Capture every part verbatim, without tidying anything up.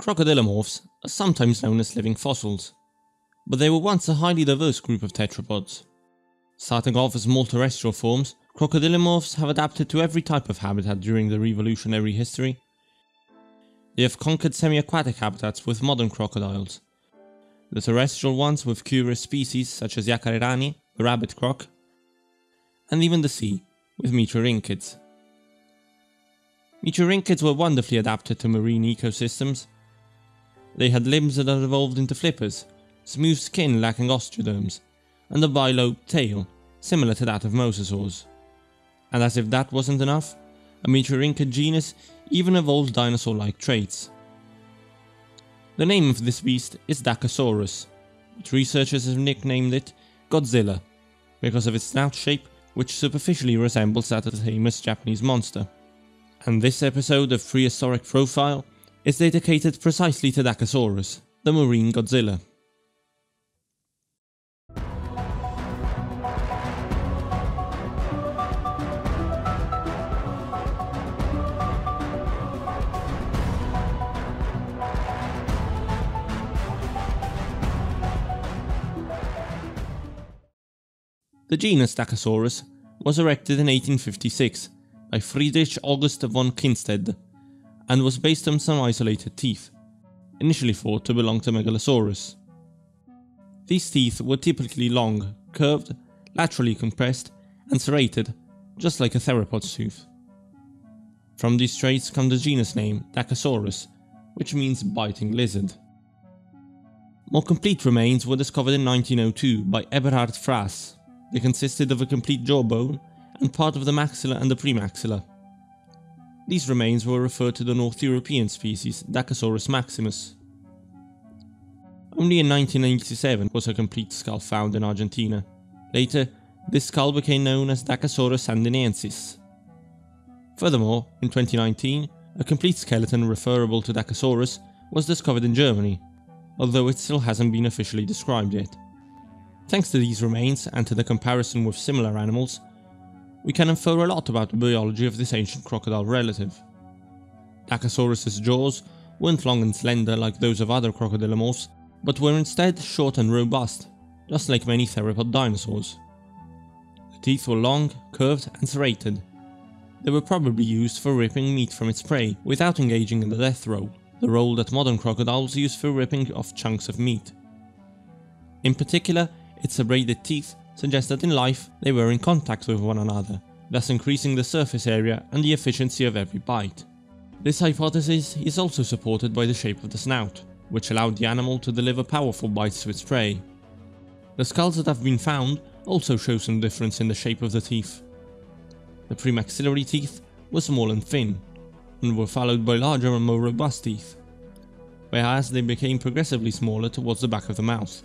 Crocodylomorphs are sometimes known as living fossils, but they were once a highly diverse group of tetrapods. Starting off as small terrestrial forms, crocodylomorphs have adapted to every type of habitat during their evolutionary history. They have conquered semi-aquatic habitats with modern crocodiles, the terrestrial ones with curious species such as Yacarerani, the rabbit croc, and even the sea with Metriorhynchids. Metriorhynchids were wonderfully adapted to marine ecosystems. They had limbs that had evolved into flippers, smooth skin lacking osteoderms, and a bilobed tail, similar to that of mosasaurs. And as if that wasn't enough, a Metriorhynchid genus even evolved dinosaur-like traits. The name of this beast is Dakosaurus, but researchers have nicknamed it Godzilla, because of its snout shape, which superficially resembles that of the famous Japanese monster. And this episode of Prehistoric Profile is dedicated precisely to Dakosaurus, the marine Godzilla. The genus Dakosaurus was erected in eighteen fifty-six by Friedrich August von Kinstedt and was based on some isolated teeth, initially thought to belong to Megalosaurus. These teeth were typically long, curved, laterally compressed and serrated, just like a theropod's tooth. From these traits comes the genus name Dakosaurus, which means biting lizard. More complete remains were discovered in nineteen oh two by Eberhard Fraas. They consisted of a complete jawbone and part of the maxilla and the premaxilla. These remains were referred to the North European species Dakosaurus maximus. Only in nineteen eighty-seven was a complete skull found in Argentina. Later, this skull became known as Dakosaurus andiniensis. Furthermore, in twenty nineteen, a complete skeleton referable to Dakosaurus was discovered in Germany, although it still hasn't been officially described yet. Thanks to these remains and to the comparison with similar animals, we can infer a lot about the biology of this ancient crocodile relative. Dakosaurus's jaws weren't long and slender like those of other crocodylomorphs, but were instead short and robust, just like many theropod dinosaurs. The teeth were long, curved and serrated. They were probably used for ripping meat from its prey without engaging in the death roll, the roll that modern crocodiles use for ripping off chunks of meat. In particular, its serrated teeth suggest that in life they were in contact with one another, thus increasing the surface area and the efficiency of every bite. This hypothesis is also supported by the shape of the snout, which allowed the animal to deliver powerful bites to its prey. The skulls that have been found also show some difference in the shape of the teeth. The premaxillary teeth were small and thin, and were followed by larger and more robust teeth, whereas they became progressively smaller towards the back of the mouth.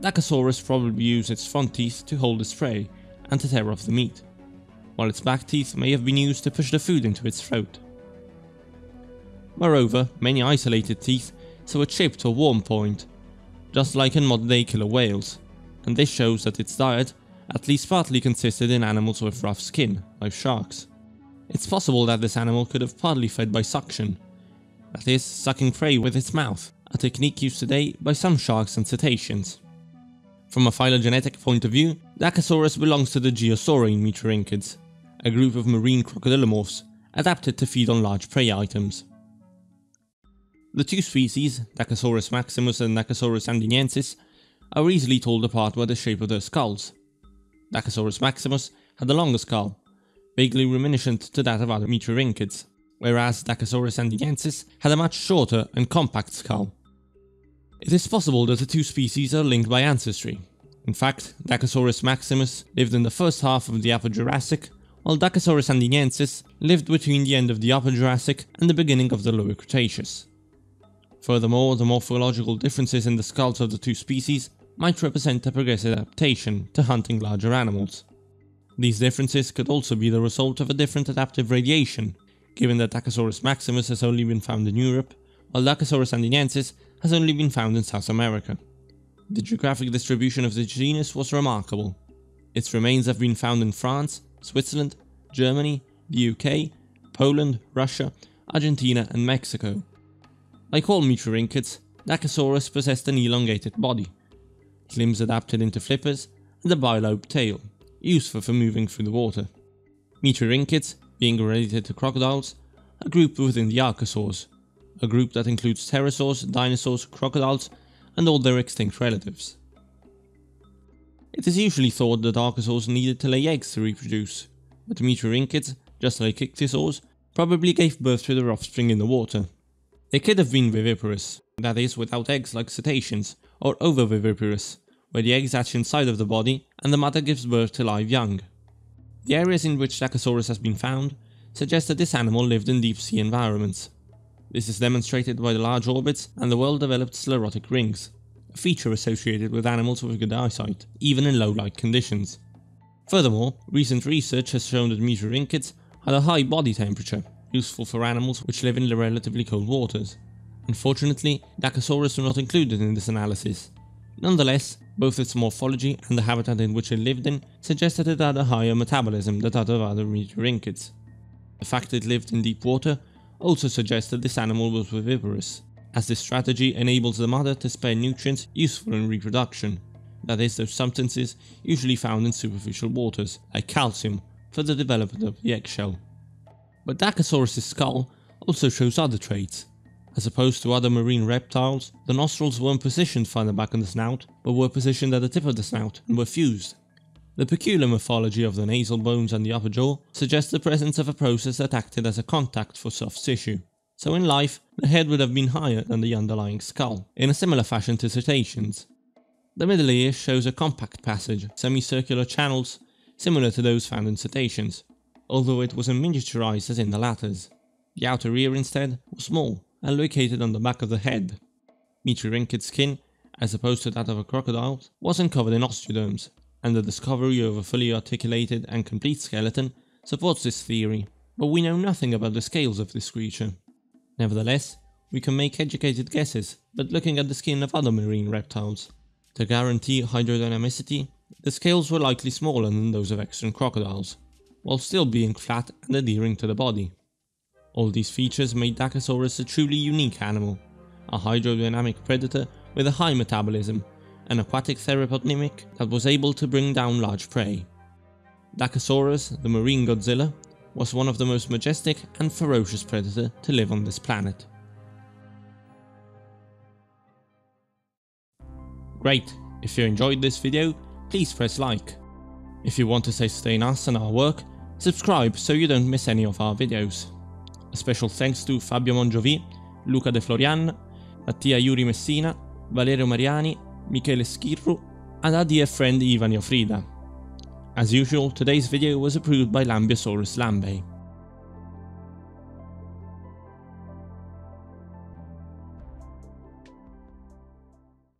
Dakosaurus probably used its front teeth to hold its prey and to tear off the meat, while its back teeth may have been used to push the food into its throat. Moreover, many isolated teeth saw a chipped or worn point, just like in modern-day killer whales, and this shows that its diet at least partly consisted in animals with rough skin, like sharks. It's possible that this animal could have partly fed by suction, that is, sucking prey with its mouth, a technique used today by some sharks and cetaceans. From a phylogenetic point of view, Dakosaurus belongs to the Geosaurine Metriorhynchids, a group of marine crocodylomorphs adapted to feed on large prey items. The two species, Dakosaurus maximus and Dakosaurus andiniensis, are easily told apart by the shape of their skulls. Dakosaurus maximus had a longer skull, vaguely reminiscent to that of other Metriorhynchids, whereas Dakosaurus andiniensis had a much shorter and compact skull. It is possible that the two species are linked by ancestry. In fact, Dakosaurus maximus lived in the first half of the Upper Jurassic, while Dakosaurus andiniensis lived between the end of the Upper Jurassic and the beginning of the Lower Cretaceous. Furthermore, the morphological differences in the skulls of the two species might represent a progressive adaptation to hunting larger animals. These differences could also be the result of a different adaptive radiation, given that Dakosaurus maximus has only been found in Europe, while Dakosaurus andiniensis has only been found in South America. The geographic distribution of the genus was remarkable. Its remains have been found in France, Switzerland, Germany, the U K, Poland, Russia, Argentina and Mexico. Like all Metriorhynchids, Dakosaurus possessed an elongated body, its limbs adapted into flippers, and a bilobed tail, useful for moving through the water. Metriorhynchids, being related to crocodiles, are grouped within the archosaurs, a group that includes pterosaurs, dinosaurs, crocodiles, and all their extinct relatives. It is usually thought that archosaurs needed to lay eggs to reproduce, but Metriorhynchids, just like ichthyosaurs, probably gave birth to their offspring in the water. They could have been viviparous, that is, without eggs like cetaceans, or ovoviviparous, where the eggs hatch inside of the body and the mother gives birth to live young. The areas in which Dakosaurus has been found suggest that this animal lived in deep sea environments. This is demonstrated by the large orbits and the well-developed sclerotic rings, a feature associated with animals with good eyesight, even in low light conditions. Furthermore, recent research has shown that Metriorhynchids had a high body temperature, useful for animals which live in relatively cold waters. Unfortunately, Dakosaurus were not included in this analysis. Nonetheless, both its morphology and the habitat in which it lived in suggest that it had a higher metabolism than that of other Metriorhynchids. The fact it lived in deep water also suggests that this animal was viviparous, as this strategy enables the mother to spare nutrients useful in reproduction, that is, those substances usually found in superficial waters, like calcium, for the development of the eggshell. But Dakosaurus' skull also shows other traits. As opposed to other marine reptiles, the nostrils weren't positioned further back on the snout, but were positioned at the tip of the snout and were fused. The peculiar morphology of the nasal bones and the upper jaw suggests the presence of a process that acted as a contact for soft tissue. So in life, the head would have been higher than the underlying skull, in a similar fashion to cetaceans. The middle ear shows a compact passage, semicircular channels, similar to those found in cetaceans, although it wasn't miniaturized as in the latter's. The outer ear instead was small and located on the back of the head. Metriorhynchid's skin, as opposed to that of a crocodile, wasn't covered in osteoderms, and the discovery of a fully articulated and complete skeleton supports this theory, but we know nothing about the scales of this creature. Nevertheless, we can make educated guesses, but looking at the skin of other marine reptiles. To guarantee hydrodynamicity, the scales were likely smaller than those of extant crocodiles, while still being flat and adhering to the body. All these features made Dakosaurus a truly unique animal, a hydrodynamic predator with a high metabolism, an aquatic theropodnymic that was able to bring down large prey. Dakosaurus, the marine Godzilla, was one of the most majestic and ferocious predators to live on this planet. Great, if you enjoyed this video, please press like. If you want to sustain us and our work, subscribe so you don't miss any of our videos. A special thanks to Fabio Mongiovì, Luca De Florian, Mattia Yuri Messina, Valerio Mariani, Michele Schirru, and our dear friend Ivan Iofrida. As usual, today's video was approved by Lambiosaurus Lambe.